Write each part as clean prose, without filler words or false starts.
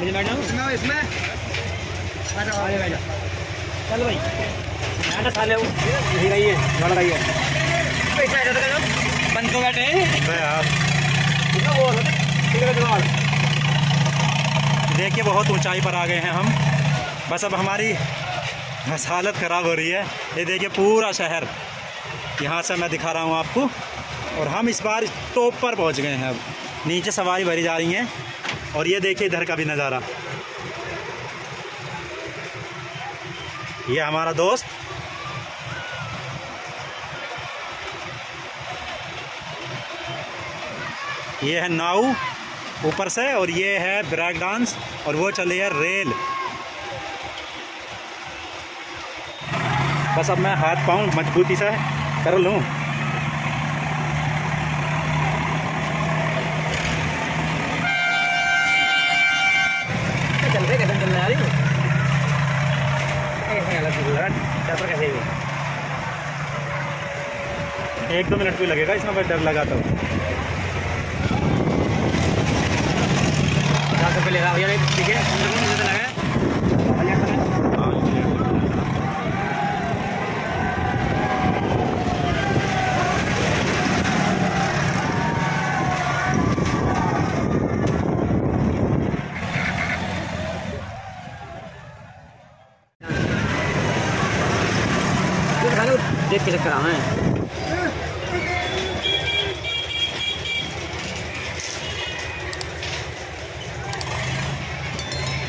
इसमें चल भाई साले वो रही है लड़ रही है बंद को बैठे देखिए बहुत ऊंचाई पर आ गए हैं हम। बस अब हमारी हालत ख़राब हो रही है। ये देखिए पूरा शहर यहाँ से मैं दिखा रहा हूँ आपको। और हम इस बार टॉप पर पहुँच गए हैं। अब नीचे सवारी भरी जा रही हैं। और ये देखिए इधर का भी नज़ारा। ये हमारा दोस्त ये है नाव ऊपर से और ये है ब्रेक डांस और वो चली है रेल। बस अब मैं हाथ पाँव मजबूती से कर लूँ। एक दो मिनट भी लगेगा इसमें, बस डर लगाता हूँ। ठीक है, देख के चक्कर आना है।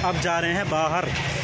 अब जा रहे हैं बाहर।